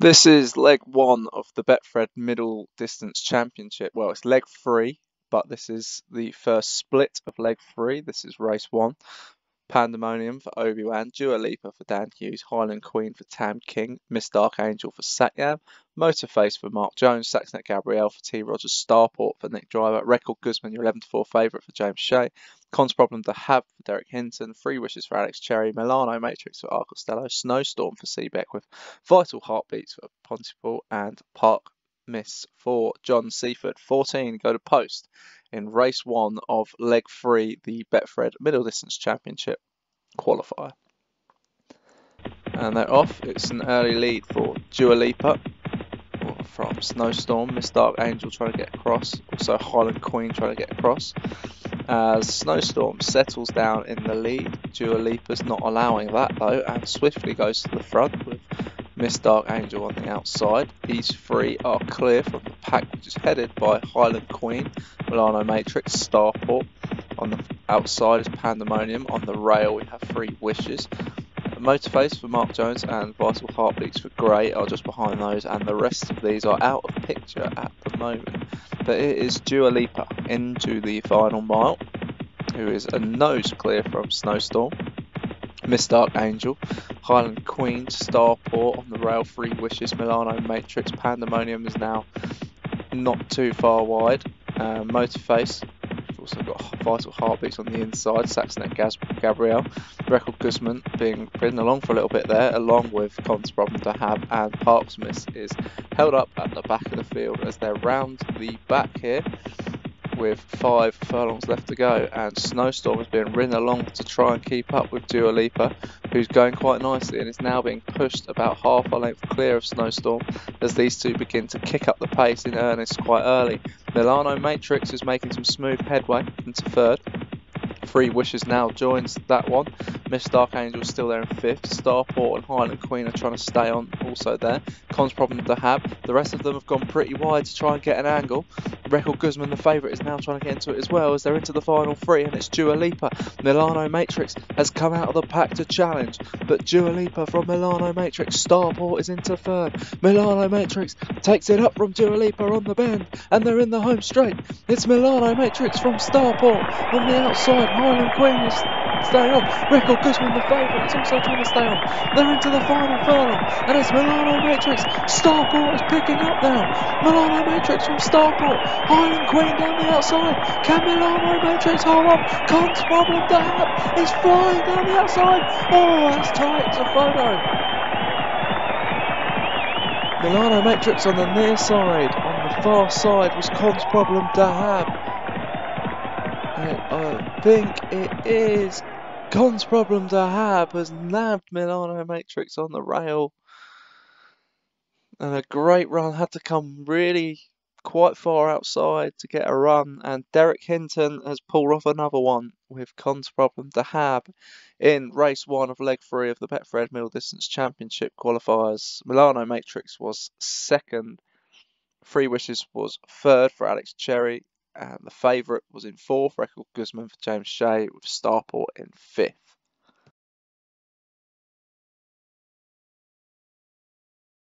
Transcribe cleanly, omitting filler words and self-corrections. This is leg one of the Betfred Middle Distance Championship. Well, it's leg three, but this is the first split of leg three. This is race one. Pandemonium for Obi Wan, Duo Leaper for Dan Hughes, Highland Queen for Tam King, Miss Dark Angel for Satyam, Motorface for Mark Jones, Saxonet Gabrielle for T Rogers, Starport for Nick Driver, Record Guzman, your 11-4 favourite for James Shea, Con's Problem to Have for Derek Hinton, Three Wishes for Alex Cherry, Milano Matrix for R. Costello, Snowstorm for Seabeck with Vital Heartbeats for Pontypool, and Parksmith for John Seaford. 14 go to post in race one of leg three, the Betfred Middle Distance Championship qualifier. And they're off. It's an early lead for Dua Lipa from Snowstorm. Miss Dark Angel trying to get across, also Highland Queen trying to get across. As Snowstorm settles down in the lead, Dua Lipa's not allowing that though, and swiftly goes to the front with Miss Dark Angel on the outside. These three are clear from the pack, which is headed by Highland Queen, Milano Matrix, Starport. On the outside is Pandemonium. On the rail we have Three Wishes. Motorface for Mark Jones and Vital Heartbeats for Grey are just behind those, and the rest of these are out of picture at the moment. But it is Dua Lipa into the final mile, who is a nose clear from Snowstorm, Miss Dark Angel, Highland Queen, Starport on the rail, Three Wishes, Milano Matrix. Pandemonium is now not too far wide. Motorface, we've also got Vital Heartbeats on the inside, Saxonet Gabrielle, Record Guzman being ridden along for a little bit there, along with Con's Problem to Have, and Parksmith is held up at the back of the field as they're round the back here with 5 furlongs left to go, and Snowstorm has been ridden along to try and keep up with Dua Lipa, who's going quite nicely and is now being pushed about half a length clear of Snowstorm as these two begin to kick up the pace in earnest quite early. Milano Matrix is making some smooth headway into third. Three Wishes now joins that one. Miss Dark Angel is still there in fifth. Starport and Highland Queen are trying to stay on also there. Con's Problem to Have. The rest of them have gone pretty wide to try and get an angle. Record Guzman, the favourite, is now trying to get into it as well as they're into the final three, and it's Dua Lipa. Milano Matrix has come out of the pack to challenge, but Dua Lipa from Milano Matrix. Starport is into third. Milano Matrix takes it up from Dua Lipa on the bend, and they're in the home straight. It's Milano Matrix from Starport on the outside. Highland Queen is staying on. Record Guzman, the favourite, is also trying to stay on. They're into the final furlong, and it's Milano Matrix. Starport is picking up now. Milano Matrix from Starport. Highland Queen down the outside. Can Milano Matrix hold up? Con's Problem to Have. He's flying down the outside. Oh, that's tight to photo. Milano Matrix on the near side. On the far side was Con's Problem to Have. And I think it is Con's Problem to Have has nabbed Milano Matrix on the rail. And a great run. Had to come really quite far outside to get a run, and Derek Hinton has pulled off another one with Con's Problem to Have in race one of leg three of the Betfred Middle Distance Championship qualifiers. Milano Matrix was second, Three Wishes was third for Alex Cherry, and the favourite was in fourth, Record Guzman for James Shea, with Starport in fifth.